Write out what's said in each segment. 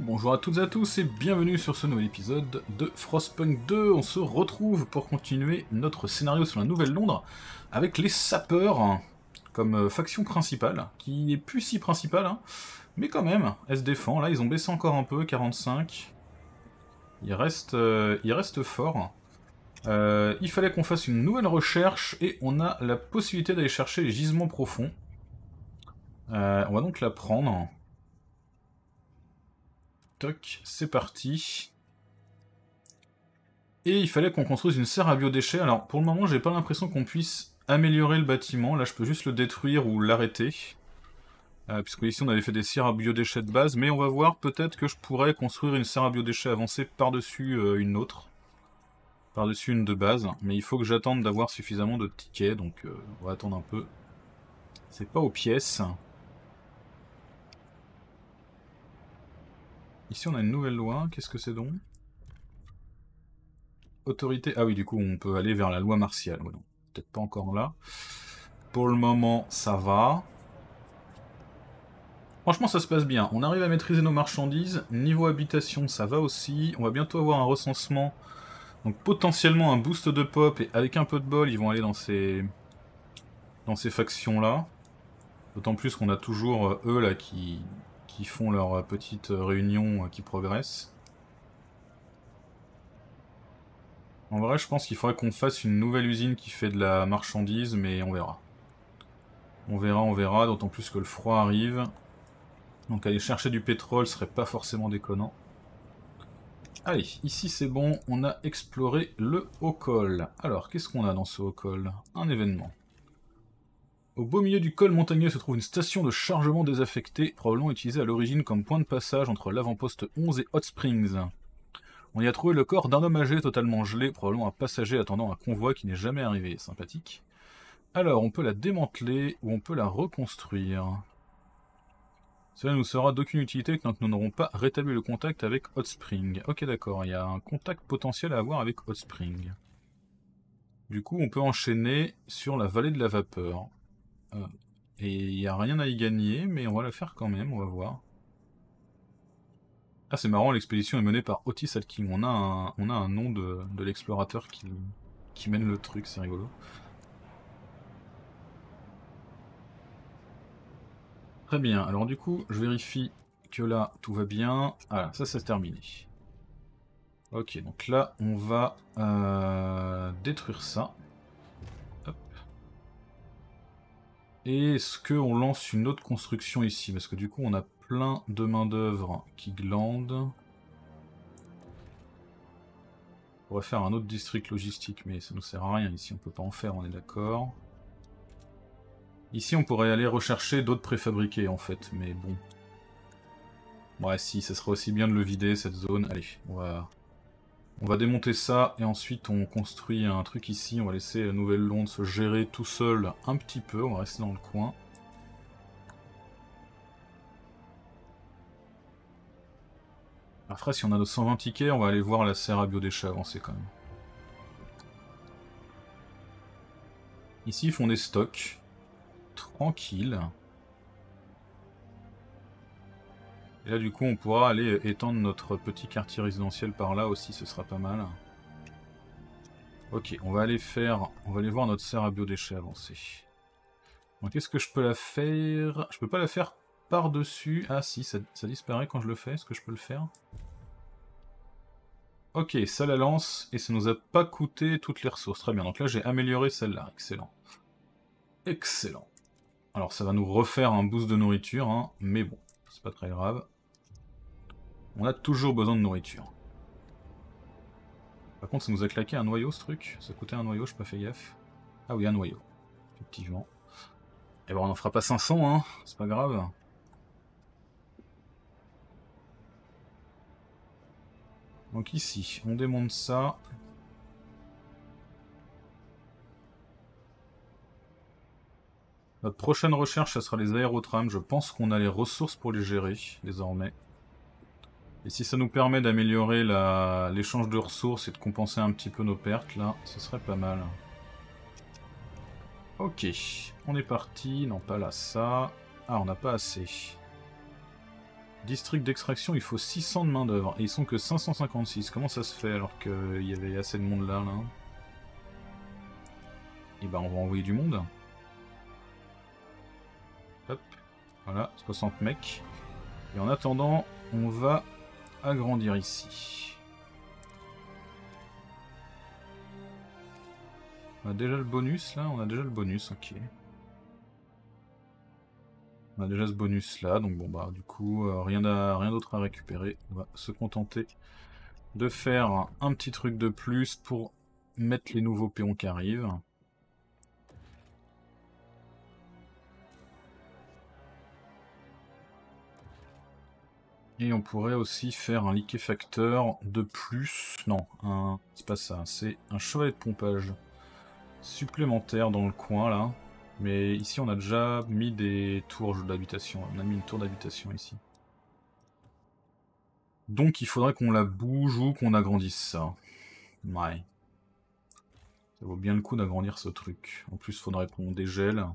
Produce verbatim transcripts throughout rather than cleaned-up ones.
Bonjour à toutes et à tous et bienvenue sur ce nouvel épisode de Frostpunk deux. On se retrouve pour continuer notre scénario sur la Nouvelle Londres avec les Sapeurs comme faction principale, qui n'est plus si principale, hein, mais quand même, elle se défend. Là, ils ont baissé encore un peu, quarante-cinq. Ils restent, euh, ils restent forts. Euh, il fallait qu'on fasse une nouvelle recherche et on a la possibilité d'aller chercher les gisements profonds. Euh, on va donc la prendre. Toc, c'est parti. Et il fallait qu'on construise une serre à biodéchets. Alors pour le moment, j'ai pas l'impression qu'on puisse améliorer le bâtiment. Là, je peux juste le détruire ou l'arrêter. Euh, puisque ici, on avait fait des serres à biodéchets de base. Mais on va voir, peut-être que je pourrais construire une serre à biodéchets avancée par-dessus euh, une autre. Par-dessus une de base. Mais il faut que j'attende d'avoir suffisamment de tickets. Donc euh, on va attendre un peu. C'est pas aux pièces. Ici on a une nouvelle loi, qu'est-ce que c'est donc? Autorité... Ah oui, du coup on peut aller vers la loi martiale, ouais, peut-être pas encore là. Pour le moment ça va. Franchement ça se passe bien, on arrive à maîtriser nos marchandises, niveau habitation ça va aussi, on va bientôt avoir un recensement, donc potentiellement un boost de pop, et avec un peu de bol ils vont aller dans ces, dans ces factions là. D'autant plus qu'on a toujours euh, eux là qui... qui font leur petite réunion qui progresse. En vrai, je pense qu'il faudrait qu'on fasse une nouvelle usine qui fait de la marchandise, mais on verra. On verra, on verra, d'autant plus que le froid arrive. Donc aller chercher du pétrole serait pas forcément déconnant. Allez, ici c'est bon, on a exploré le haut col. Alors, qu'est-ce qu'on a dans ce haut col? Un événement. Au beau milieu du col montagneux se trouve une station de chargement désaffectée, probablement utilisée à l'origine comme point de passage entre l'avant-poste onze et Hot Springs. On y a trouvé le corps d'un homme âgé totalement gelé, probablement un passager attendant un convoi qui n'est jamais arrivé. Sympathique. Alors, on peut la démanteler ou on peut la reconstruire. Cela nous sera d'aucune utilité tant que nous n'aurons pas rétabli le contact avec Hot Springs. Ok, d'accord, il y a un contact potentiel à avoir avec Hot Springs. Du coup, on peut enchaîner sur la vallée de la vapeur. Et il n'y a rien à y gagner, mais on va la faire quand même, on va voir. Ah c'est marrant, l'expédition est menée par Otis Alking. On a un, on a un nom de, de l'explorateur qui, qui mène le truc, c'est rigolo. Très bien, alors du coup, je vérifie que là, tout va bien. Ah, ça, c'est terminé. Ok, donc là, on va euh, détruire ça. Et est-ce qu'on lance une autre construction ici? Parce que du coup, on a plein de main-d'œuvre qui glandent. On pourrait faire un autre district logistique, mais ça ne nous sert à rien ici. On ne peut pas en faire, on est d'accord. Ici, on pourrait aller rechercher d'autres préfabriqués, en fait, mais bon. Ouais, si, ça serait aussi bien de le vider, cette zone. Allez, on va, on va démonter ça, et ensuite on construit un truc ici. On va laisser la Nouvelle Londres se gérer tout seul un petit peu. On va rester dans le coin. Après, si on a nos cent vingt tickets, on va aller voir la serre à biodéchets avancer quand même. Ici, ils font des stocks. Tranquille. Et là du coup on pourra aller étendre notre petit quartier résidentiel par là aussi, ce sera pas mal. Ok, on va aller faire, on va aller voir notre serre à biodéchets avancée. Donc est-ce que je peux la faire? Je peux pas la faire par-dessus. Ah si, ça, ça disparaît quand je le fais, est-ce que je peux le faire? Ok, ça la lance et ça nous a pas coûté toutes les ressources. Très bien, donc là j'ai amélioré celle-là, excellent. Excellent. Alors ça va nous refaire un boost de nourriture, hein, mais bon, c'est pas très grave. On a toujours besoin de nourriture. Par contre, ça nous a claqué un noyau, ce truc. Ça coûtait un noyau, j'ai pas fait gaffe. Ah oui, un noyau. Effectivement. Et bon, on en fera pas cinq cents, hein. C'est pas grave. Donc ici, on démonte ça. Notre prochaine recherche, ça sera les aérotrams. Je pense qu'on a les ressources pour les gérer, désormais. Et si ça nous permet d'améliorer la... l'échange de ressources et de compenser un petit peu nos pertes, là, ce serait pas mal. Ok, on est parti. Non, pas là, ça. Ah, on n'a pas assez. District d'extraction, il faut six cents de main d'œuvre. Et ils sont que cinq cent cinquante-six. Comment ça se fait alors qu'il y avait assez de monde là, là? Et bah on va envoyer du monde. Hop. Voilà, soixante mecs. Et en attendant, on va agrandir ici. On a déjà le bonus là, on a déjà le bonus, ok. On a déjà ce bonus là, donc bon bah du coup euh, rien d'autre à, à récupérer. On va se contenter de faire un petit truc de plus pour mettre les nouveaux péons qui arrivent. Et on pourrait aussi faire un liquéfacteur de plus. Non, un... c'est pas ça, c'est un chevalet de pompage supplémentaire dans le coin là. Mais ici on a déjà mis des tours d'habitation, on a mis une tour d'habitation ici. Donc il faudrait qu'on la bouge ou qu'on agrandisse ça. Ouais. Ça vaut bien le coup d'agrandir ce truc. En plus il faudrait qu'on dégèle.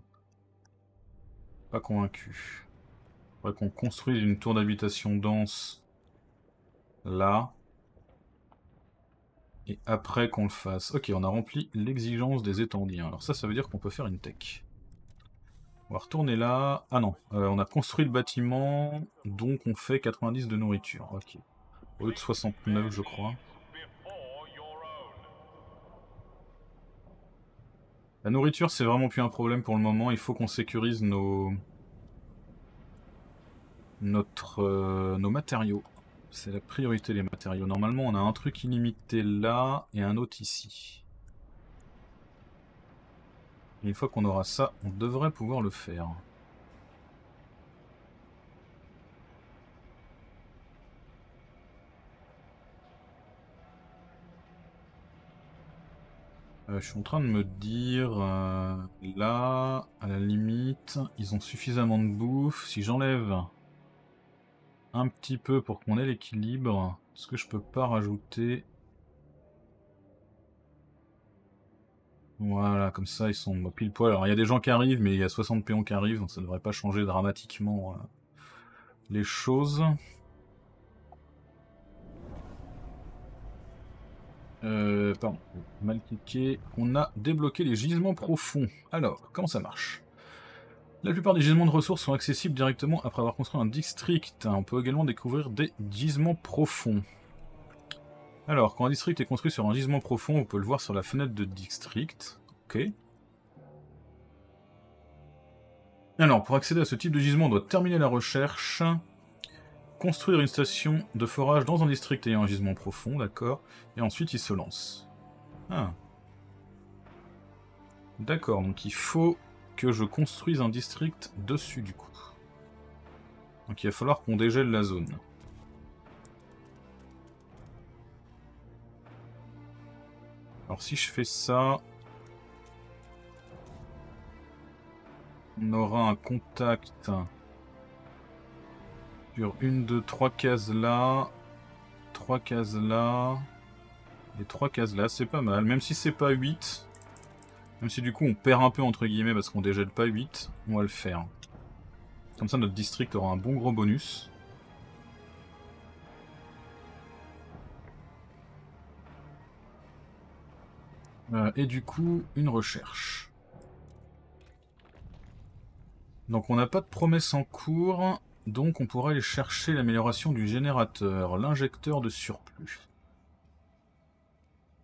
Pas convaincu. Il faudrait qu'on construise une tour d'habitation dense là. Et après qu'on le fasse. Ok, on a rempli l'exigence des étendiens. Alors ça, ça veut dire qu'on peut faire une tech. On va retourner là. Ah non, euh, on a construit le bâtiment, donc on fait quatre-vingt-dix de nourriture. Ok. Au lieu de soixante-neuf, je crois. La nourriture, c'est vraiment plus un problème pour le moment. Il faut qu'on sécurise nos... Notre, euh, nos matériaux. C'est la priorité, les matériaux. Normalement, on a un truc illimité là et un autre ici. Et une fois qu'on aura ça, on devrait pouvoir le faire. Euh, je suis en train de me dire... Euh, là, à la limite, ils ont suffisamment de bouffe. Si j'enlève... un petit peu pour qu'on ait l'équilibre. Est-ce que je peux pas rajouter? Voilà, comme ça ils sont pile poil. Alors il y a des gens qui arrivent, mais il y a soixante péons qui arrivent, donc ça devrait pas changer dramatiquement euh, les choses. Euh, pardon, mal cliqué. On a débloqué les gisements profonds. Alors, comment ça marche ? La plupart des gisements de ressources sont accessibles directement après avoir construit un district. On peut également découvrir des gisements profonds. Alors, quand un district est construit sur un gisement profond, on peut le voir sur la fenêtre de district. Ok. Alors, pour accéder à ce type de gisement, on doit terminer la recherche. Construire une station de forage dans un district ayant un gisement profond, d'accord. Et ensuite, il se lance. Ah. D'accord, donc il faut... que je construise un district dessus du coup. Donc il va falloir qu'on dégèle la zone. Alors si je fais ça, on aura un contact sur une, deux, trois cases là, trois cases là, et trois cases là, c'est pas mal, même si c'est pas huit. Même si du coup on perd un peu entre guillemets parce qu'on dégèle pas huit, on va le faire. Comme ça notre district aura un bon gros bonus. Euh, et du coup, une recherche. Donc on n'a pas de promesse en cours, donc on pourra aller chercher l'amélioration du générateur, l'injecteur de surplus.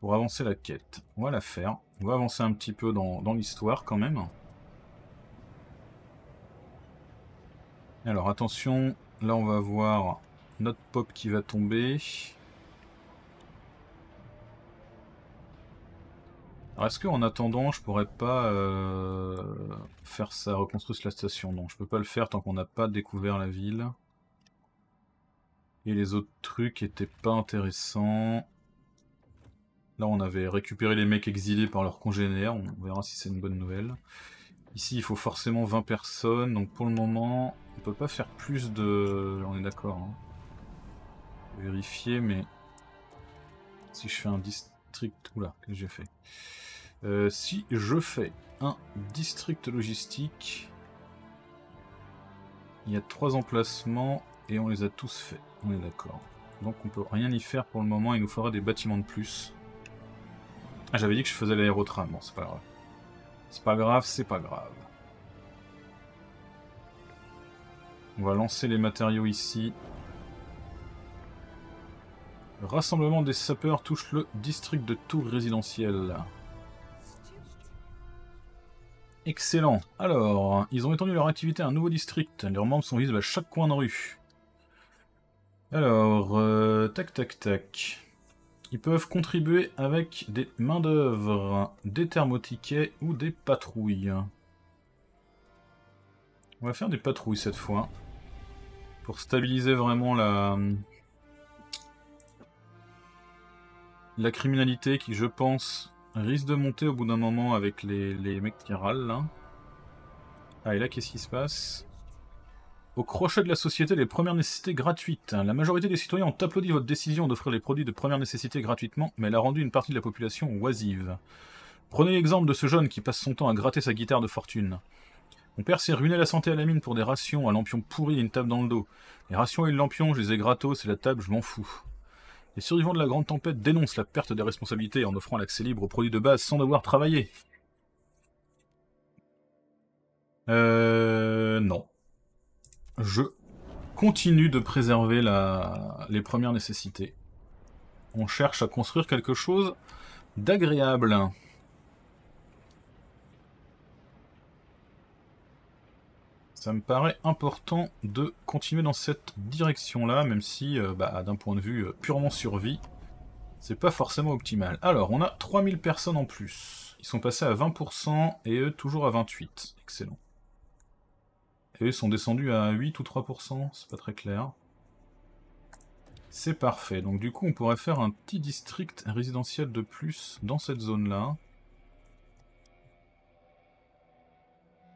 Pour avancer la quête, on va la faire. On va avancer un petit peu dans, dans l'histoire quand même. Alors attention, là on va voir notre pop qui va tomber. Alors est-ce qu'en attendant je pourrais pas euh, faire ça, reconstruire la station? Non, je peux pas le faire tant qu'on n'a pas découvert la ville. Et les autres trucs étaient pas intéressants. Là, on avait récupéré les mecs exilés par leurs congénères. On verra si c'est une bonne nouvelle. Ici, il faut forcément vingt personnes. Donc pour le moment, on peut pas faire plus de... On est d'accord. Hein. Vérifier, mais... Si je fais un district... Oula, qu'est-ce que j'ai fait euh, Si je fais un district logistique... Il y a trois emplacements. et on les a tous faits, on est d'accord. Donc on peut rien y faire pour le moment, il nous faudra des bâtiments de plus. Ah, j'avais dit que je faisais l'aérotrain, bon c'est pas grave. C'est pas grave, c'est pas grave. On va lancer les matériaux ici. Le rassemblement des sapeurs touche le district de Tours résidentiel. Excellent. Alors, ils ont étendu leur activité à un nouveau district. Leurs membres sont visibles à chaque coin de rue. Alors, euh, tac tac tac. Ils peuvent contribuer avec des mains d'œuvre, des thermotiquets ou des patrouilles. On va faire des patrouilles cette fois. Pour stabiliser vraiment la... la criminalité qui, je pense... risque de monter au bout d'un moment avec les, les mecs qui râlent là. Ah et là qu'est-ce qui se passe? Au crochet de la société, les premières nécessités gratuites. La majorité des citoyens ont applaudi votre décision d'offrir les produits de première nécessité gratuitement, mais elle a rendu une partie de la population oisive. Prenez l'exemple de ce jeune qui passe son temps à gratter sa guitare de fortune. Mon père s'est ruiné la santé à la mine pour des rations, un lampion pourri et une table dans le dos. Les rations et le lampion, je les ai gratos et la table, je m'en fous. Les survivants de la Grande Tempête dénoncent la perte des responsabilités en offrant l'accès libre aux produits de base sans devoir travailler. Euh... Non. Je continue de préserver la... les premières nécessités. On cherche à construire quelque chose d'agréable. Ça me paraît important de continuer dans cette direction-là, même si, euh, bah, d'un point de vue euh, purement survie, c'est pas forcément optimal. Alors, on a trois mille personnes en plus. Ils sont passés à vingt pour cent et eux toujours à vingt-huit. Excellent. Et eux sont descendus à huit ou trois pour cent, c'est pas très clair. C'est parfait. Donc du coup, on pourrait faire un petit district résidentiel de plus dans cette zone-là.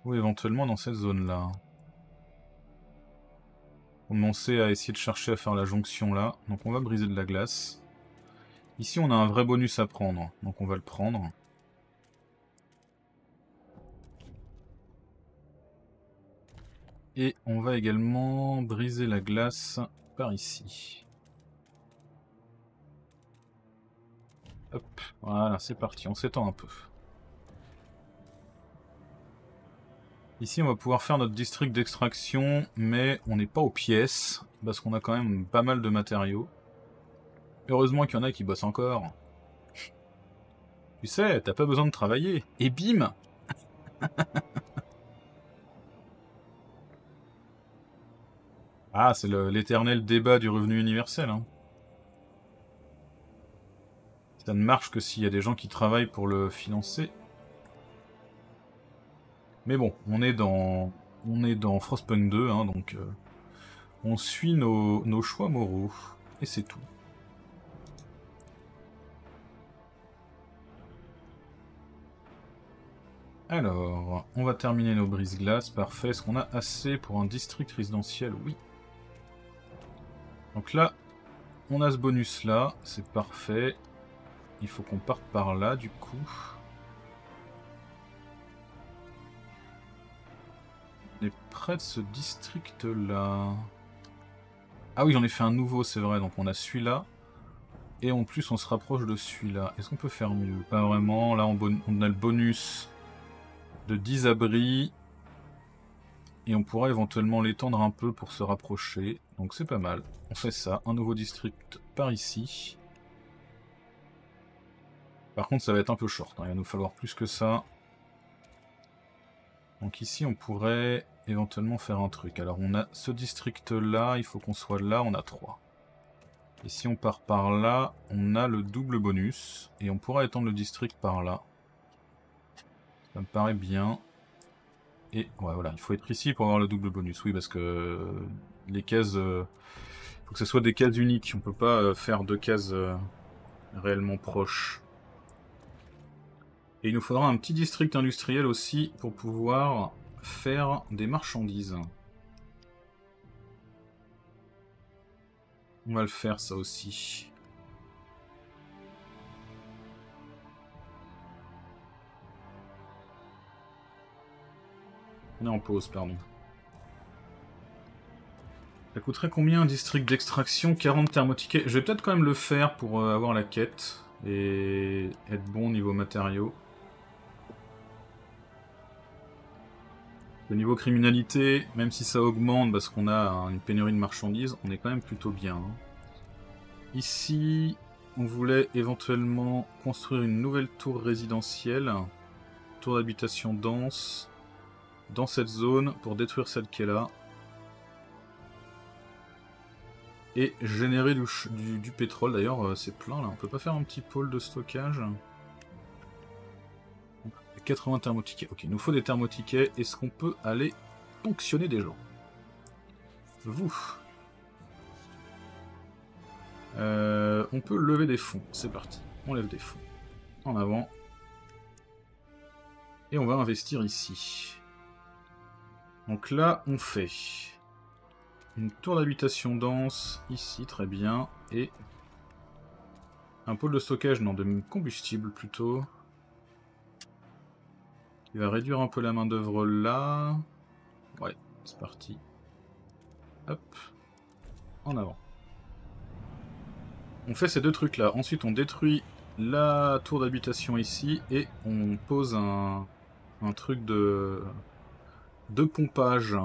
Ou éventuellement dans cette zone-là. On commençait à essayer de chercher à faire la jonction là. Donc on va briser de la glace. Ici on a un vrai bonus à prendre. Donc on va le prendre. Et on va également briser la glace par ici. Hop. Voilà, c'est parti. On s'étend un peu. Ici on va pouvoir faire notre district d'extraction, mais on n'est pas aux pièces, parce qu'on a quand même pas mal de matériaux. Heureusement qu'il y en a qui bossent encore. Tu sais, t'as pas besoin de travailler, et bim. Ah, c'est l'éternel débat du revenu universel. Hein. Ça ne marche que s'il y a des gens qui travaillent pour le financer. Mais bon, on est dans, on est dans Frostpunk deux, hein, donc euh, on suit nos, nos choix moraux, et c'est tout. Alors, on va terminer nos brises-glaces, parfait. Est-ce qu'on a assez pour un district résidentiel? Oui. Donc là, on a ce bonus-là, c'est parfait. Il faut qu'on parte par là, du coup... On est près de ce district là. Ah oui, j'en ai fait un nouveau, c'est vrai. Donc on a celui-là. Et en plus, on se rapproche de celui-là. Est-ce qu'on peut faire mieux? Pas vraiment. Là, on, on a le bonus de dix abris. Et on pourra éventuellement l'étendre un peu pour se rapprocher. Donc c'est pas mal. On fait ça. Un nouveau district par ici. Par contre, ça va être un peu short, hein. Il va nous falloir plus que ça. Donc ici on pourrait éventuellement faire un truc. Alors on a ce district là, il faut qu'on soit là, on a trois. Et si on part par là, on a le double bonus. Et on pourra étendre le district par là. Ça me paraît bien. Et ouais, voilà, il faut être ici pour avoir le double bonus. Oui, parce que les cases... Euh, faut que ce soit des cases uniques. On peut pas euh, faire deux cases euh, réellement proches. Et il nous faudra un petit district industriel aussi pour pouvoir faire des marchandises. On va le faire ça aussi. On est en pause, pardon. Ça coûterait combien un district d'extraction? quarante thermotickets. Je vais peut-être quand même le faire pour euh, avoir la quête et être bon niveau matériaux. Au niveau criminalité, même si ça augmente parce qu'on a hein, une pénurie de marchandises, on est quand même plutôt bien. Hein. Ici, on voulait éventuellement construire une nouvelle tour résidentielle, tour d'habitation dense, dans cette zone pour détruire celle qui est là. Et générer du, du, du pétrole, d'ailleurs c'est plein là, on peut pas faire un petit pôle de stockage? quatre-vingts thermotickets. Ok, il nous faut des thermotickets. Est-ce qu'on peut aller ponctionner des gens? Vous. Euh, on peut lever des fonds. C'est parti. On lève des fonds. En avant. Et on va investir ici. Donc là, on fait une tour d'habitation dense. Ici, très bien. Et un pôle de stockage, non, de combustible plutôt. Il va réduire un peu la main d'œuvre là. Ouais, c'est parti. Hop. En avant. On fait ces deux trucs là. Ensuite on détruit la tour d'habitation ici. Et on pose un, un truc de, de pompage.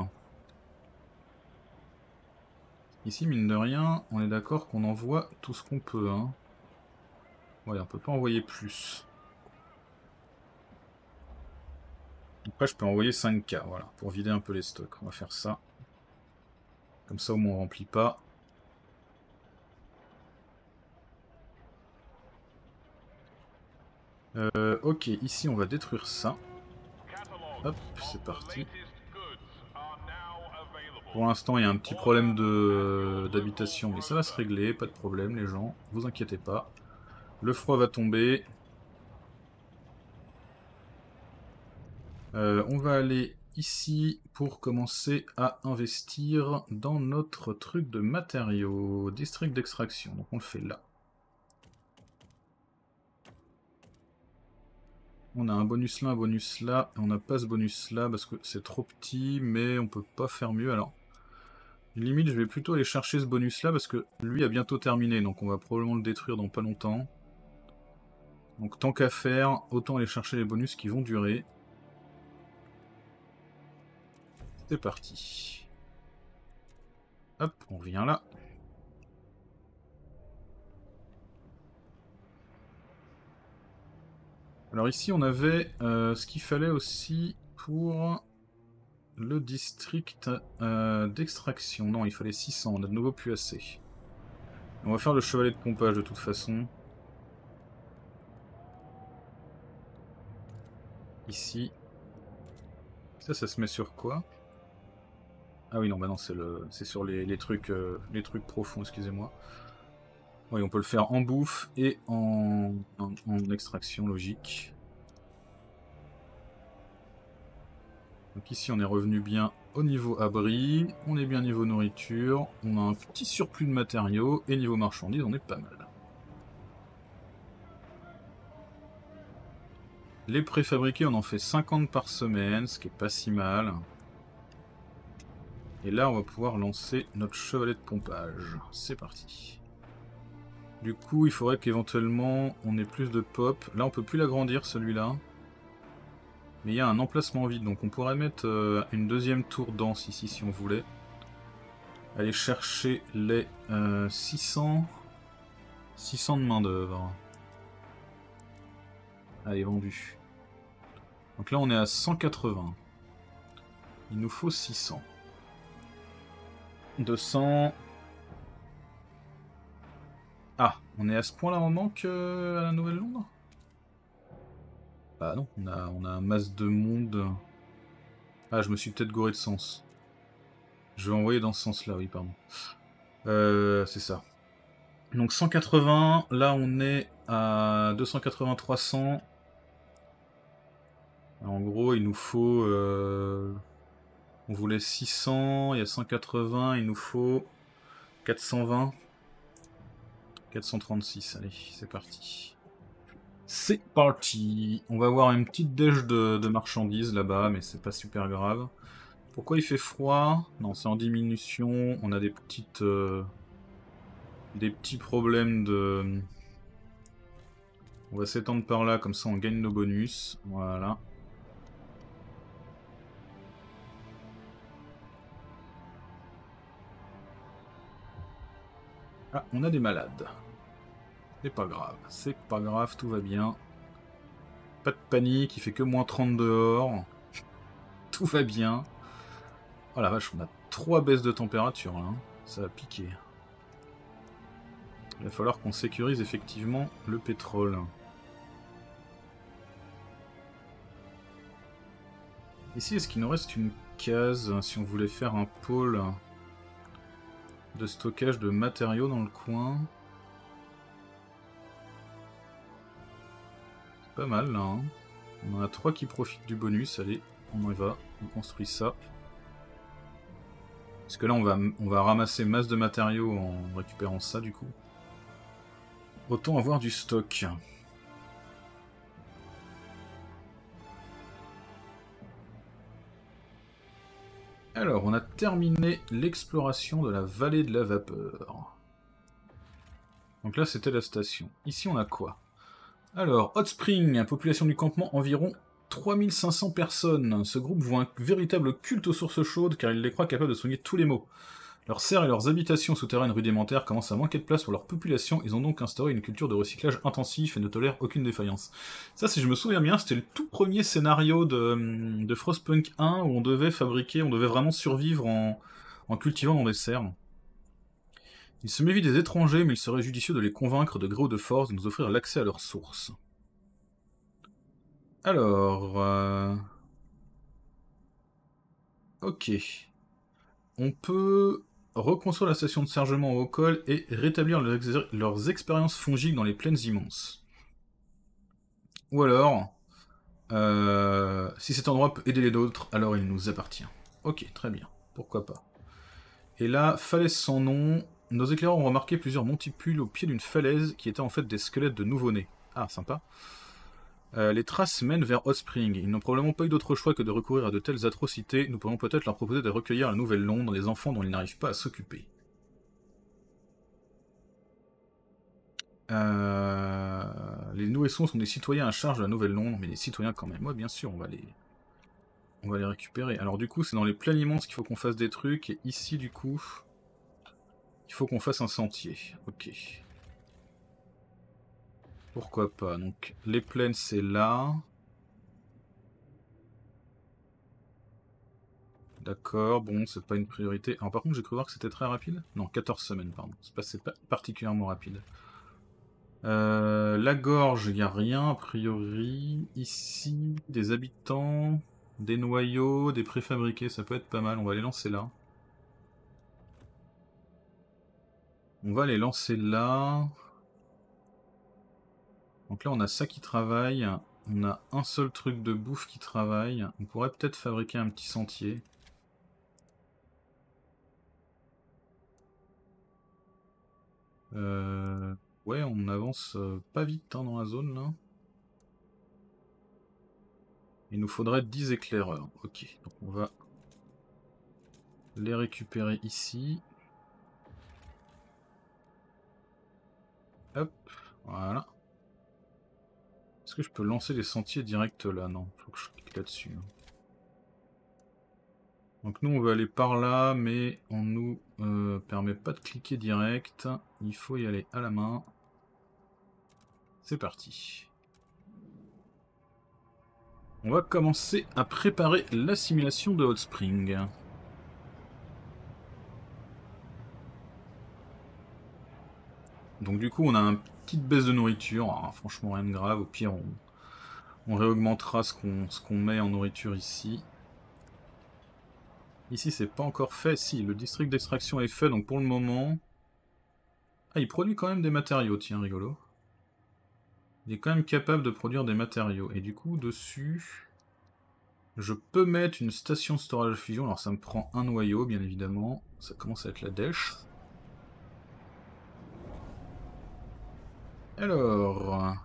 Ici mine de rien, on est d'accord qu'on envoie tout ce qu'on peut. Hein. Ouais, on peut pas envoyer plus. Après je peux envoyer cinq K, voilà, pour vider un peu les stocks. On va faire ça. Comme ça au moins on remplit pas. Euh, ok, ici on va détruire ça. Hop, c'est parti. Pour l'instant il y a un petit problème de d'habitation, mais ça va se régler, pas de problème les gens, vous inquiétez pas. Le froid va tomber. Euh, on va aller ici pour commencer à investir dans notre truc de matériaux, district d'extraction, donc on le fait là. On a un bonus là, un bonus là, et on n'a pas ce bonus là parce que c'est trop petit, mais on peut pas faire mieux alors. Limite je vais plutôt aller chercher ce bonus là parce que lui a bientôt terminé, donc on va probablement le détruire dans pas longtemps. Donc tant qu'à faire, autant aller chercher les bonus qui vont durer. C'est parti. Hop, on revient là. Alors ici on avait euh, ce qu'il fallait aussi pour le district euh, d'extraction. Non, il fallait six cents, on a de nouveau plus assez. On va faire le chevalet de pompage de toute façon. Ici. Ça, ça se met sur quoi ? Ah oui non bah non c'est le c'est sur les, les trucs euh, les trucs profonds, excusez-moi. Oui, on peut le faire en bouffe et en, en, en extraction logique. Donc ici on est revenu bien au niveau abri, on est bien niveau nourriture, on a un petit surplus de matériaux et niveau marchandises on est pas mal. Les préfabriqués on en fait cinquante par semaine, ce qui est pas si mal. Et là, on va pouvoir lancer notre chevalet de pompage. C'est parti. Du coup, il faudrait qu'éventuellement, on ait plus de pop. Là, on peut plus l'agrandir, celui-là. Mais il y a un emplacement vide, donc on pourrait mettre euh, une deuxième tour dense ici, si on voulait. Aller chercher les euh, six cents... six cents de main d'œuvre. Allez, vendu. Donc là, on est à cent quatre-vingts. Il nous faut six cents. deux cents. Ah, on est à ce point-là en manque euh, à la Nouvelle Londres? Bah non, on a, on a un masse de monde. Ah, je me suis peut-être gouré de sens. Je vais envoyer dans ce sens-là, oui, pardon. Euh, c'est ça. Donc cent quatre-vingts, là on est à deux cent quatre-vingts trois cents. En gros, il nous faut... Euh... On voulait six cents, il y a cent quatre-vingts, il nous faut quatre cent vingt. quatre cent trente-six, allez, c'est parti. C'est parti. On va avoir une petite déche de, de marchandises là-bas, mais c'est pas super grave. Pourquoi il fait froid? Non, c'est en diminution. On a des petites... Euh, des petits problèmes de... On va s'étendre par là, comme ça on gagne nos bonus. Voilà. Ah, on a des malades. C'est pas grave, c'est pas grave, tout va bien. Pas de panique, il fait que moins trente dehors. Tout va bien. Oh la vache, on a trois baisses de température là. Ça va piquer. Il va falloir qu'on sécurise effectivement le pétrole. Ici, est-ce qu'il nous reste une case si on voulait faire un pôle de stockage de matériaux dans le coin? C'est pas mal là. Hein. On en a trois qui profitent du bonus. Allez, on y va. On construit ça. Parce que là, on va, on va ramasser masse de matériaux en récupérant ça du coup. Autant avoir du stock. Alors, on a terminé l'exploration de la vallée de la vapeur. Donc là, c'était la station. Ici, on a quoi? Alors, Hot Springs, population du campement environ trois mille cinq cents personnes. Ce groupe voit un véritable culte aux sources chaudes car il les croit capables de soigner tous les maux. Leurs serres et leurs habitations souterraines rudimentaires commencent à manquer de place pour leur population. Ils ont donc instauré une culture de recyclage intensif et ne tolèrent aucune défaillance. Ça, si je me souviens bien, c'était le tout premier scénario de, de Frostpunk un où on devait fabriquer, on devait vraiment survivre en, en cultivant dans des serres. Ils se méfient des étrangers, mais il serait judicieux de les convaincre de gré ou de force de nous offrir l'accès à leurs sources. Alors... Euh... Ok. On peut... reconstruire la station de chargement au col et rétablir leurs, ex leurs expériences fongiques dans les plaines immenses. Ou alors, euh, si cet endroit peut aider les autres, alors il nous appartient. Ok, très bien. Pourquoi pas. Et là, falaise sans nom. Nos éclaireurs ont remarqué plusieurs monticules au pied d'une falaise qui étaient en fait des squelettes de nouveau-nés. Ah, sympa. Euh, les traces mènent vers Hot Springs. Ils n'ont probablement pas eu d'autre choix que de recourir à de telles atrocités. Nous pourrions peut-être leur proposer de recueillir à la Nouvelle Londres des enfants dont ils n'arrivent pas à s'occuper. Euh... Les nourrissons sont des citoyens à charge de la Nouvelle Londres, mais des citoyens quand même. Ouais, bien sûr, on va les, on va les récupérer. Alors du coup, c'est dans les plaines immenses qu'il faut qu'on fasse des trucs. Et ici, du coup, il faut qu'on fasse un sentier. Ok. Pourquoi pas. Donc les plaines c'est là. D'accord, bon c'est pas une priorité. Alors par contre j'ai cru voir que c'était très rapide. Non, quatorze semaines pardon. C'est pas particulièrement rapide. Euh, la gorge, il n'y a rien a priori. Ici, des habitants, des noyaux, des préfabriqués, ça peut être pas mal. On va les lancer là. On va les lancer là. Donc là on a ça qui travaille, on a un seul truc de bouffe qui travaille, on pourrait peut-être fabriquer un petit sentier. Euh... Ouais, on avance pas vite hein, dans la zone là. Il nous faudrait dix éclaireurs, ok, donc on va les récupérer ici. Hop, voilà. Est-ce que je peux lancer les sentiers direct là? Non, faut que je clique là-dessus. Donc nous on veut aller par là, mais on nous euh, permet pas de cliquer direct. Il faut y aller à la main. C'est parti. On va commencer à préparer la simulation de Hot Springs. Donc du coup on a une petite baisse de nourriture, alors, franchement rien de grave, au pire on, on réaugmentera ce qu'on ce qu'on met en nourriture ici. Ici c'est pas encore fait, si le district d'extraction est fait, donc pour le moment... Ah il produit quand même des matériaux, tiens rigolo. Il est quand même capable de produire des matériaux, et du coup dessus... Je peux mettre une station storage fusion, alors ça me prend un noyau bien évidemment, ça commence à être la dèche. Alors,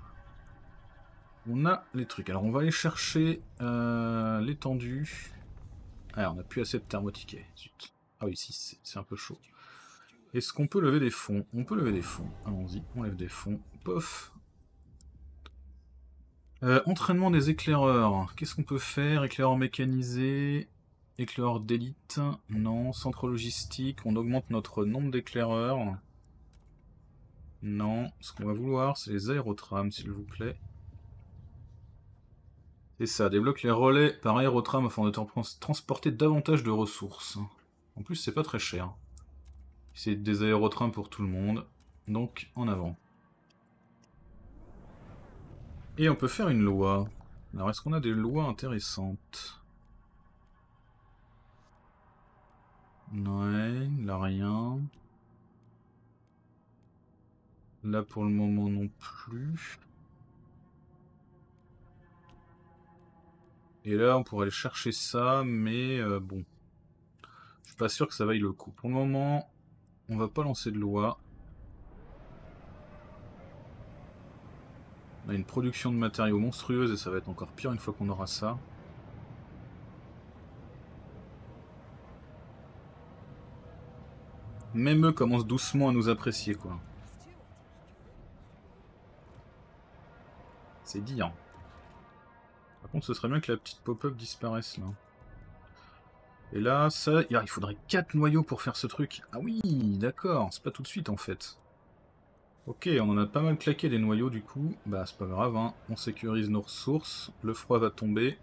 on a les trucs. Alors on va aller chercher euh, l'étendue. Alors, on n'a plus assez de thermotickets. Zut. Ah oui, si, c'est un peu chaud. Est-ce qu'on peut lever des fonds? On peut lever des fonds. Allons-y, on lève des fonds. Pof. Euh, entraînement des éclaireurs. Qu'est-ce qu'on peut faire? Éclaireurs mécanisés. Éclaireurs d'élite. Non. Centre logistique. On augmente notre nombre d'éclaireurs. Non. Ce qu'on va vouloir, c'est les aérotrams, s'il vous plaît. C'est ça. Débloque les relais par aérotram afin de transporter davantage de ressources. En plus, c'est pas très cher. C'est des aérotrains pour tout le monde. Donc, en avant. Et on peut faire une loi. Alors, est-ce qu'on a des lois intéressantes? Ouais, là rien. Là pour le moment non plus. Et là, on pourrait aller chercher ça, mais euh, bon. Je suis pas sûr que ça vaille le coup. Pour le moment, on va pas lancer de loi. On a une production de matériaux monstrueuse et ça va être encore pire une fois qu'on aura ça. Même eux commencent doucement à nous apprécier, quoi. C'est dire. Par contre, ce serait bien que la petite pop-up disparaisse, là. Et là, ça... Il faudrait quatre noyaux pour faire ce truc. Ah oui, d'accord. C'est pas tout de suite, en fait. Ok, on en a pas mal claqué des noyaux du coup, bah c'est pas grave, hein. On sécurise nos ressources, le froid va tomber.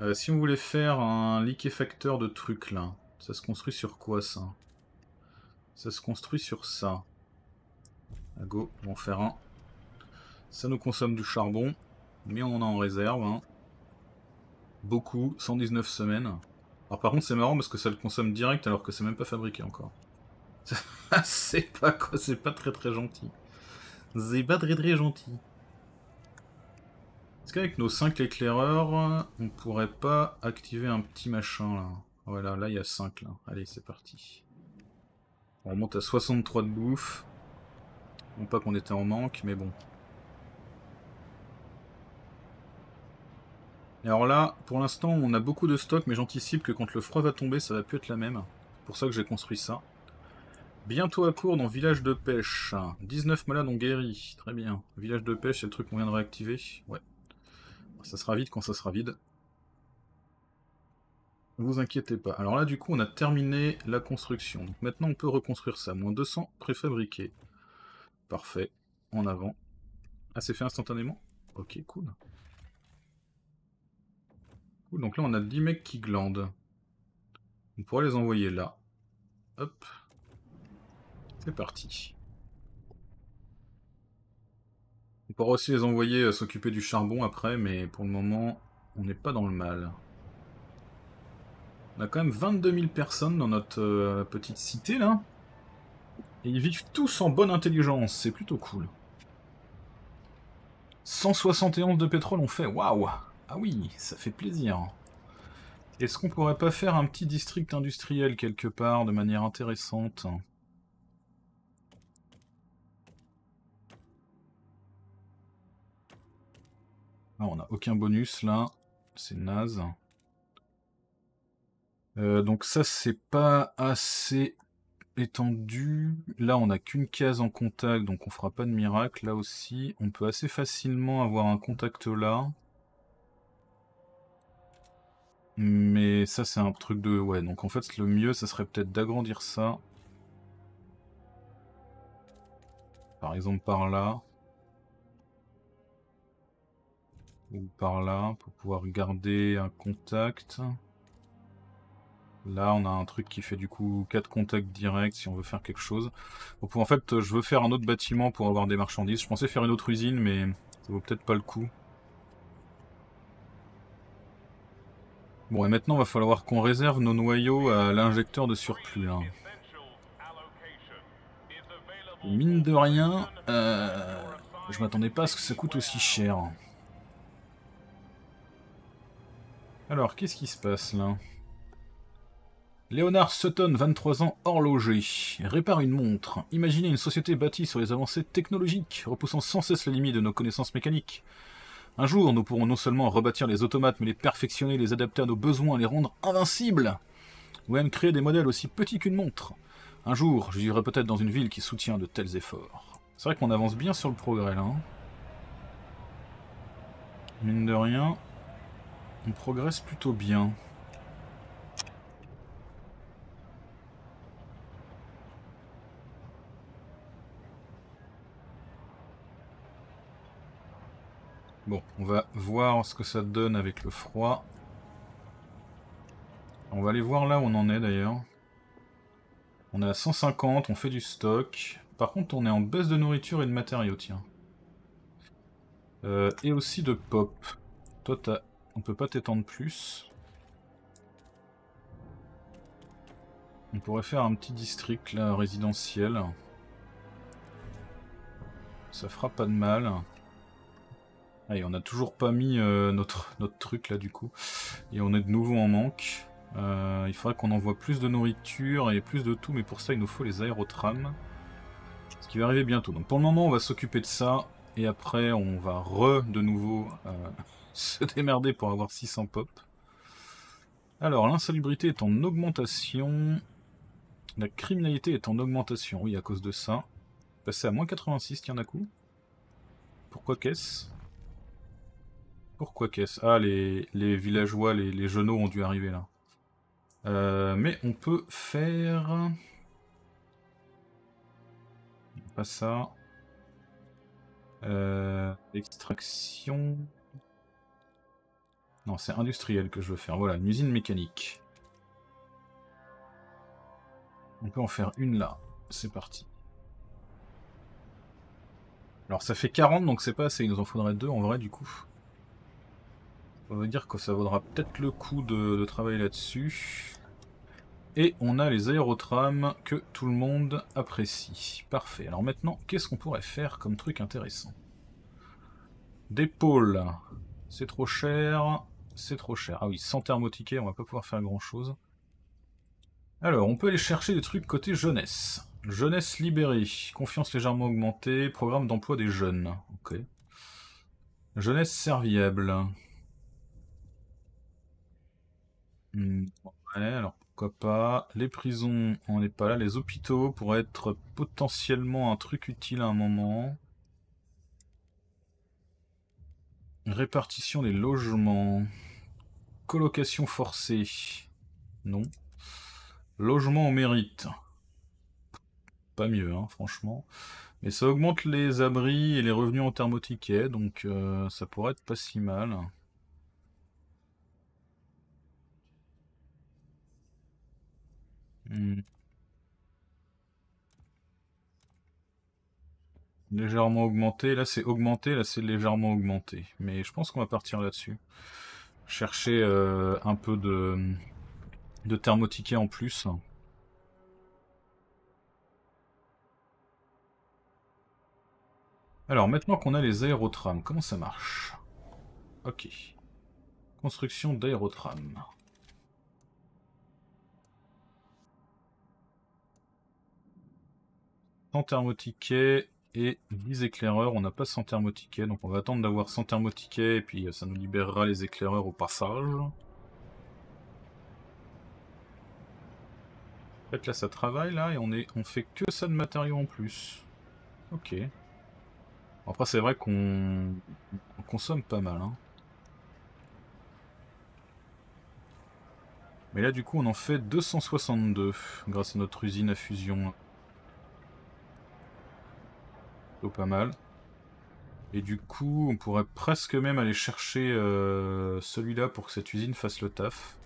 Euh, si on voulait faire un liquéfacteur de trucs là, ça se construit sur quoi ça? Ça se construit sur ça. Ah, go, on va en faire un. Ça nous consomme du charbon, mais on en a en réserve. Hein. Beaucoup, cent dix-neuf semaines. Alors par contre c'est marrant parce que ça le consomme direct alors que c'est même pas fabriqué encore. C'est pas quoi, c'est pas très très gentil. C'est pas très très gentil. Est-ce qu'avec nos cinq éclaireurs, on pourrait pas activer un petit machin là? Voilà, là il y a cinq là. Allez, c'est parti. On remonte à soixante-trois de bouffe. Non pas qu'on était en manque, mais bon. Et alors là, pour l'instant, on a beaucoup de stock, mais j'anticipe que quand le froid va tomber, ça va plus être la même. C'est pour ça que j'ai construit ça. Bientôt à court dans village de pêche. dix-neuf malades ont guéri. Très bien. Village de pêche, c'est le truc qu'on vient de réactiver. Ouais. Ça sera vide quand ça sera vide. Ne vous inquiétez pas. Alors là, du coup, on a terminé la construction. Donc maintenant, on peut reconstruire ça. Moins deux cents préfabriqués. Parfait. En avant. Ah, c'est fait instantanément? Ok, cool. Cool. Donc là, on a dix mecs qui glandent. On pourrait les envoyer là. Hop. C'est parti. On pourra aussi les envoyer euh, s'occuper du charbon après, mais pour le moment, on n'est pas dans le mal. On a quand même vingt-deux mille personnes dans notre euh, petite cité, là. Et ils vivent tous en bonne intelligence, c'est plutôt cool. cent soixante et onze de pétrole, on fait, waouh! Ah oui, ça fait plaisir. Est-ce qu'on pourrait pas faire un petit district industriel quelque part, de manière intéressante ? Ah, on n'a aucun bonus là, c'est naze. Euh, donc ça c'est pas assez étendu. Là on n'a qu'une case en contact, donc on fera pas de miracle. Là aussi, on peut assez facilement avoir un contact là. Mais ça c'est un truc de... Ouais, donc en fait le mieux ça serait peut-être d'agrandir ça. Par exemple par là. Ou par là, pour pouvoir garder un contact. Là, on a un truc qui fait du coup quatre contacts directs si on veut faire quelque chose. Donc, en fait, je veux faire un autre bâtiment pour avoir des marchandises. Je pensais faire une autre usine, mais ça vaut peut-être pas le coup. Bon, et maintenant, il va falloir qu'on réserve nos noyaux à l'injecteur de surplus. Hein. Mine de rien, euh, je m'attendais pas à ce que ça coûte aussi cher. Alors, qu'est-ce qui se passe, là? Léonard Sutton, vingt-trois ans, horloger. Répare une montre. Imaginez une société bâtie sur les avancées technologiques, repoussant sans cesse les limites de nos connaissances mécaniques. Un jour, nous pourrons non seulement rebâtir les automates, mais les perfectionner, les adapter à nos besoins, les rendre invincibles. Ou même créer des modèles aussi petits qu'une montre. Un jour, je vivrai peut-être dans une ville qui soutient de tels efforts. C'est vrai qu'on avance bien sur le progrès, là. Hein. Mine de rien, on progresse plutôt bien. Bon, on va voir ce que ça donne avec le froid. On va aller voir là où on en est d'ailleurs. On est à cent cinquante, on fait du stock. Par contre, on est en baisse de nourriture et de matériaux, tiens. Euh, et aussi de pop. Toi, t'as... on peut pas t'étendre plus. On pourrait faire un petit district là, résidentiel. Ça fera pas de mal. Ah, et on n'a toujours pas mis euh, notre, notre truc là du coup. Et on est de nouveau en manque. Euh, il faudrait qu'on envoie plus de nourriture et plus de tout. Mais pour ça il nous faut les aérotrams. Ce qui va arriver bientôt. Donc pour le moment on va s'occuper de ça. Et après on va re de nouveau euh, se démerder pour avoir six cents pop. Alors l'insalubrité est en augmentation. La criminalité est en augmentation. Oui, à cause de ça. Passer à moins quatre-vingt-six, tiens d'un coup. Pourquoi qu'est-ce ? Pourquoi qu'est-ce? Ah, les, les villageois, les, les genoux ont dû arriver là. Euh, mais on peut faire... Pas ça. Euh, extraction... Non, c'est industriel que je veux faire. Voilà, une usine mécanique. On peut en faire une là. C'est parti. Alors ça fait quarante, donc c'est pas assez. Il nous en faudrait deux en vrai du coup. On va dire que ça vaudra peut-être le coup de, de travailler là-dessus. Et on a les aérotrams que tout le monde apprécie. Parfait. Alors maintenant, qu'est-ce qu'on pourrait faire comme truc intéressant? Des pôles. C'est trop cher. C'est trop cher. Ah oui, sans thermotiquet, on va pas pouvoir faire grand-chose. Alors, on peut aller chercher des trucs côté jeunesse. Jeunesse libérée. Confiance légèrement augmentée. Programme d'emploi des jeunes. Ok. Jeunesse serviable. Hmm, ouais, alors pourquoi pas. Les prisons, on n'est pas là. Les hôpitaux pourraient être potentiellement un truc utile à un moment. Répartition des logements. Colocation forcée. Non. Logement au mérite. Pas mieux, hein, franchement. Mais ça augmente les abris et les revenus en thermotiquet, donc euh, ça pourrait être pas si mal. Hmm. Légèrement augmenté, là c'est augmenté, là c'est légèrement augmenté. Mais je pense qu'on va partir là-dessus. Chercher euh, un peu de, de thermotiquet en plus. Alors maintenant qu'on a les aérotrams, comment ça marche? Ok. Construction d'aérotrams. cent thermotiquet et dix éclaireurs, on n'a pas cent thermotiquet, donc on va attendre d'avoir cent thermotiquet et puis ça nous libérera les éclaireurs au passage. En fait là ça travaille là et on est on fait que ça de matériaux en plus. Ok. Après c'est vrai qu'on consomme pas mal. Hein. Mais là du coup on en fait deux cent soixante-deux grâce à notre usine à fusion. Pas mal. Et du coup, on pourrait presque même aller chercher euh, celui-là pour que cette usine fasse le taf.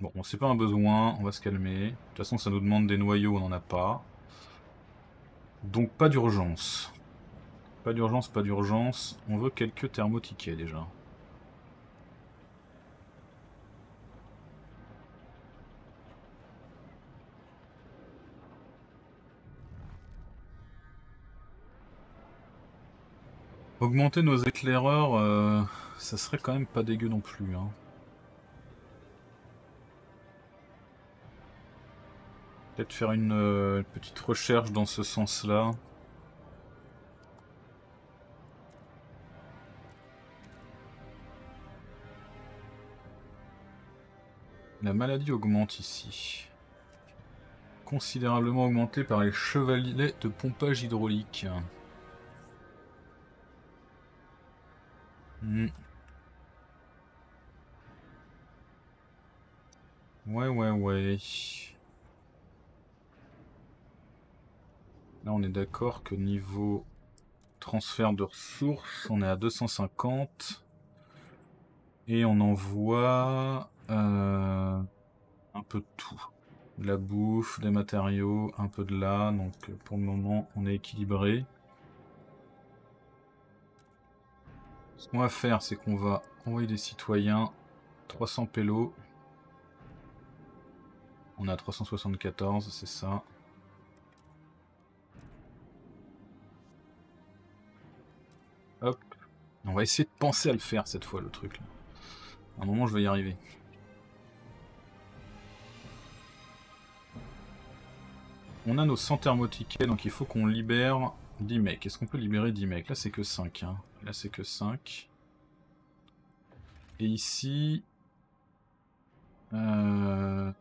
Bon, on sait pas un besoin, on va se calmer. De toute façon, ça nous demande des noyaux, on n'en a pas. Donc pas d'urgence. Pas d'urgence, pas d'urgence. On veut quelques thermotiquets déjà. Augmenter nos éclaireurs, euh, ça serait quand même pas dégueu non plus. Hein. Peut-être faire une euh, petite recherche dans ce sens-là. La maladie augmente ici. Considérablement augmentée par les chevalets de pompage hydraulique. Hmm. Ouais, ouais, ouais. Là, on est d'accord que niveau transfert de ressources, on est à deux cent cinquante. Et on envoie euh, un peu de tout. De la bouffe, des matériaux, un peu de là. Donc, pour le moment, on est équilibré. Ce qu'on va faire, c'est qu'on va envoyer des citoyens. trois cents pélos. On a trois cent soixante-quatorze, c'est ça. Hop. On va essayer de penser à le faire cette fois, le truc. Là. À un moment, je vais y arriver. On a nos cent thermotiquets, donc il faut qu'on libère dix mecs. Est-ce qu'on peut libérer dix mecs? Là, c'est que cinq. Hein. Là, c'est que cinq. Et ici... Euh...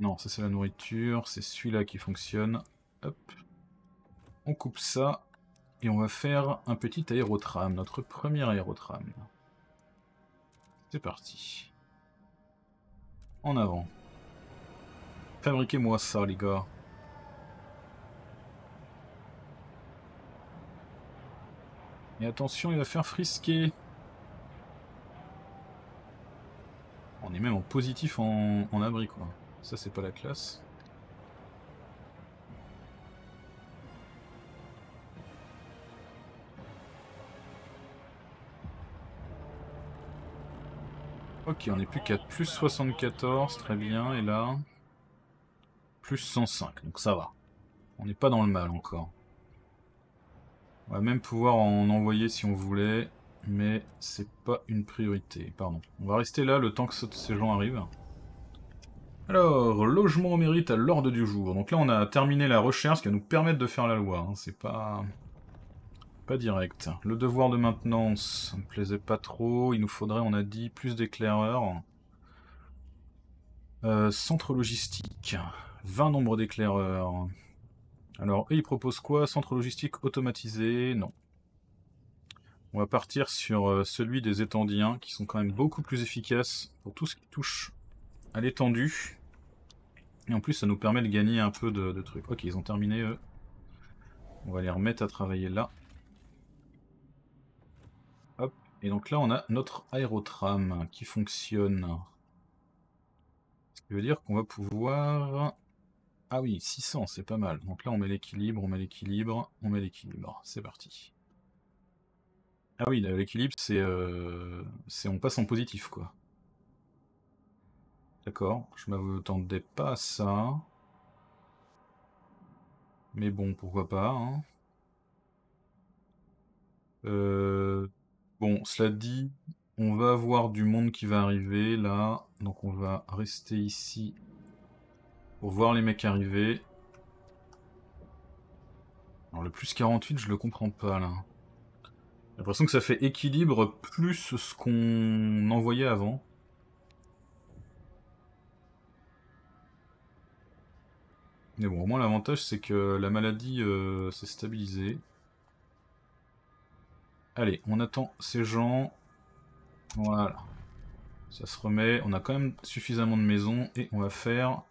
Non, ça c'est la nourriture, c'est celui-là qui fonctionne. Hop. On coupe ça, et on va faire un petit aérotram, notre premier aérotram. C'est parti. En avant. Fabriquez-moi ça, les gars. Et attention, il va faire frisquer. On est même en positif en, en abri, quoi. Ça, c'est pas la classe. Ok, on est plus qu'à plus soixante-quatorze, très bien, et là... Plus cent cinq, donc ça va. On n'est pas dans le mal encore. On va même pouvoir en envoyer si on voulait, mais c'est pas une priorité. Pardon. On va rester là le temps que ces gens arrivent. Alors, logement au mérite à l'ordre du jour. Donc là, on a terminé la recherche, ce qui va nous permettre de faire la loi. Hein. C'est pas... pas direct. Le devoir de maintenance, ça me plaisait pas trop. Il nous faudrait, on a dit, plus d'éclaireurs. Euh, centre logistique. vingt nombres d'éclaireurs. Alors, eux, ils proposent quoi? Centre logistique automatisé? Non. On va partir sur celui des étendiens, qui sont quand même beaucoup plus efficaces pour tout ce qui touche à l'étendue. Et en plus, ça nous permet de gagner un peu de, de trucs. Ok, ils ont terminé, eux. On va les remettre à travailler là. Hop. Et donc là, on a notre aérotram qui fonctionne. Ce qui veut dire qu'on va pouvoir... Ah oui, six cents, c'est pas mal. Donc là, on met l'équilibre, on met l'équilibre, on met l'équilibre. C'est parti. Ah oui, l'équilibre, c'est... Euh... c'est on passe en positif, quoi. D'accord, je m'attendais pas à ça. Mais bon, pourquoi pas. Hein. Euh, bon, cela dit, on va avoir du monde qui va arriver là. Donc on va rester ici pour voir les mecs arriver. Alors le plus quarante-huit, je le comprends pas là. J'ai l'impression que ça fait équilibre plus ce qu'on envoyait avant. Mais bon, au moins l'avantage c'est que la maladie euh, s'est stabilisée. Allez, on attend ces gens. Voilà. Ça se remet. On a quand même suffisamment de maisons. Et on va faire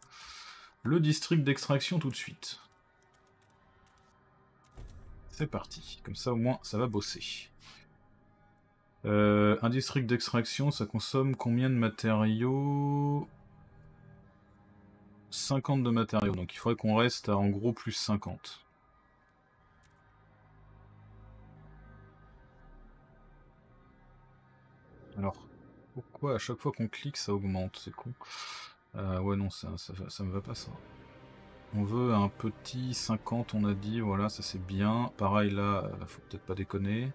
le district d'extraction tout de suite. C'est parti. Comme ça au moins ça va bosser. Euh, un district d'extraction, ça consomme combien de matériaux ? cinquante de matériaux, donc il faudrait qu'on reste à en gros plus cinquante. Alors, pourquoi à chaque fois qu'on clique ça augmente, c'est con. Euh, ouais non, ça, ça, ça me va pas ça. On veut un petit cinquante, on a dit, voilà, ça c'est bien. Pareil là, faut peut-être pas déconner.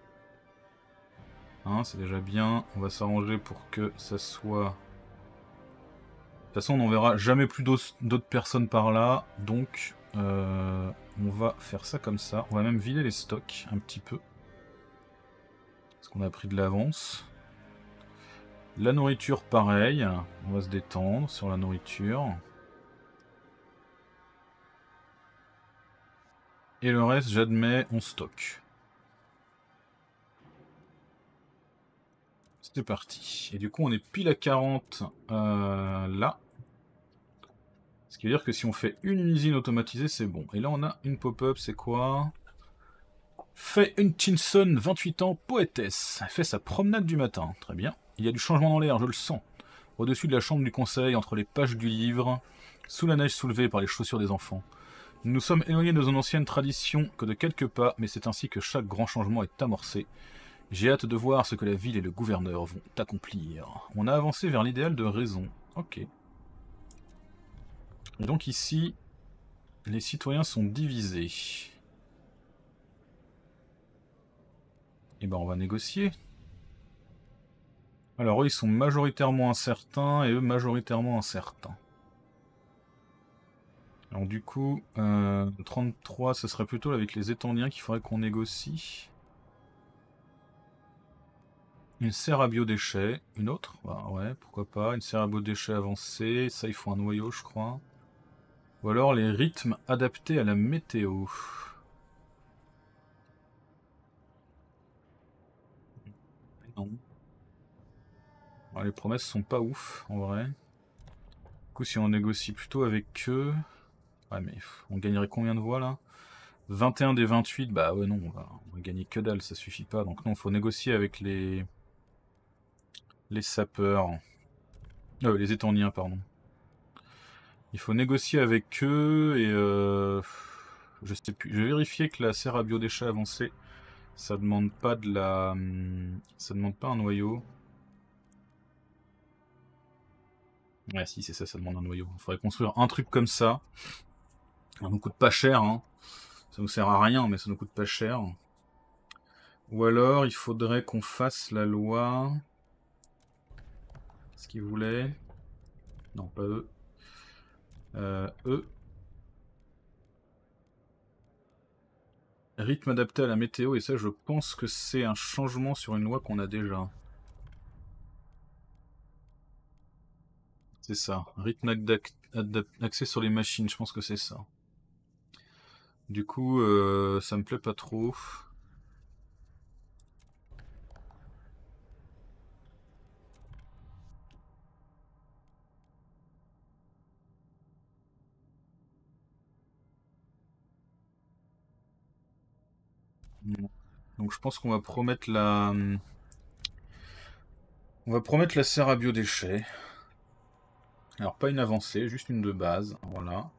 Hein, c'est déjà bien, on va s'arranger pour que ça soit... De toute façon, on n'enverra jamais plus d'autres personnes par là, donc euh, on va faire ça comme ça. On va même vider les stocks un petit peu, parce qu'on a pris de l'avance. La nourriture, pareil. On va se détendre sur la nourriture. Et le reste, j'admets, on stocke. C'est parti. Et du coup, on est pile à quarante euh, là. Ce qui veut dire que si on fait une usine automatisée, c'est bon. Et là, on a une pop-up, c'est quoi ? Faye Hutchinson, vingt-huit ans, poétesse. Elle fait sa promenade du matin. Très bien. Il y a du changement dans l'air, je le sens. Au-dessus de la chambre du conseil, entre les pages du livre, sous la neige soulevée par les chaussures des enfants. Nous nous sommes éloignés de nos anciennes traditions que de quelques pas, mais c'est ainsi que chaque grand changement est amorcé. J'ai hâte de voir ce que la ville et le gouverneur vont accomplir. On a avancé vers l'idéal de raison. Ok. Et donc ici, les citoyens sont divisés. Et ben on va négocier. Alors eux, ils sont majoritairement incertains et eux majoritairement incertains. Alors du coup, euh, trente-trois, ce serait plutôt avec les Étendiens qu'il faudrait qu'on négocie. Une serre à biodéchets, une autre, bah ouais, pourquoi pas, une serre à biodéchets avancée, ça il faut un noyau je crois. Ou alors les rythmes adaptés à la météo. Non. Bah, les promesses sont pas ouf en vrai. Du coup si on négocie plutôt avec eux... Ouais mais on gagnerait combien de voix là ? vingt-et-un des vingt-huit, bah ouais non, on va, on va gagner que dalle, ça suffit pas. Donc non, faut négocier avec les... Les sapeurs. Euh, les étendiens, pardon. Il faut négocier avec eux et... Euh, je sais plus. Je vais vérifier que la serre à biodéchets avancée, ça demande pas de la... Ça demande pas un noyau. Ouais, si, c'est ça, ça demande un noyau. Il faudrait construire un truc comme ça. Ça nous coûte pas cher, hein. Ça nous sert à rien, mais ça nous coûte pas cher. Ou alors, il faudrait qu'on fasse la loi... Ce qu'ils voulaient... Non, pas eux. Euh, eux. Rythme adapté à la météo, et ça, je pense que c'est un changement sur une loi qu'on a déjà. C'est ça. Rythme axé sur les machines, je pense que c'est ça. Du coup, euh, ça me plaît pas trop. Donc je pense qu'on va promettre la... On va promettre la serre à biodéchets. Alors pas une avancée, juste une de base, voilà.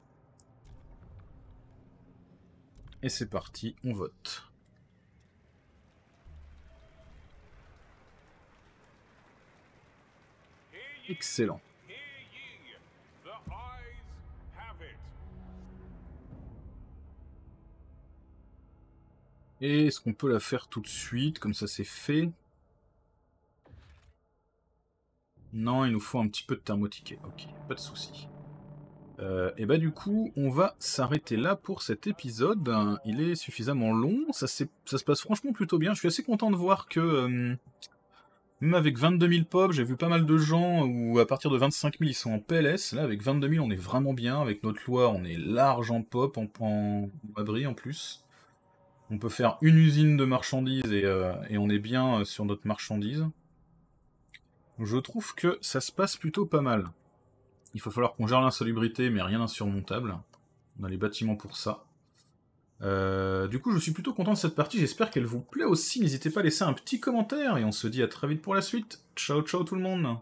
Et c'est parti, on vote. Excellent. Et est-ce qu'on peut la faire tout de suite, comme ça c'est fait? Non, il nous faut un petit peu de thermotiquet. Ok, pas de souci. Euh, et bah du coup, on va s'arrêter là pour cet épisode. Il est suffisamment long, ça, ça se passe franchement plutôt bien. Je suis assez content de voir que, euh, même avec vingt-deux mille pop, j'ai vu pas mal de gens où à partir de vingt-cinq mille ils sont en P L S. Là, avec vingt-deux mille, on est vraiment bien. Avec notre loi, on est large en pop, en, en abri en plus. On peut faire une usine de marchandises et, euh, et on est bien sur notre marchandise. Je trouve que ça se passe plutôt pas mal. Il va falloir qu'on gère l'insalubrité, mais rien d'insurmontable. On a les bâtiments pour ça. Euh, du coup, je suis plutôt content de cette partie. J'espère qu'elle vous plaît aussi. N'hésitez pas à laisser un petit commentaire. Et on se dit à très vite pour la suite. Ciao, ciao tout le monde!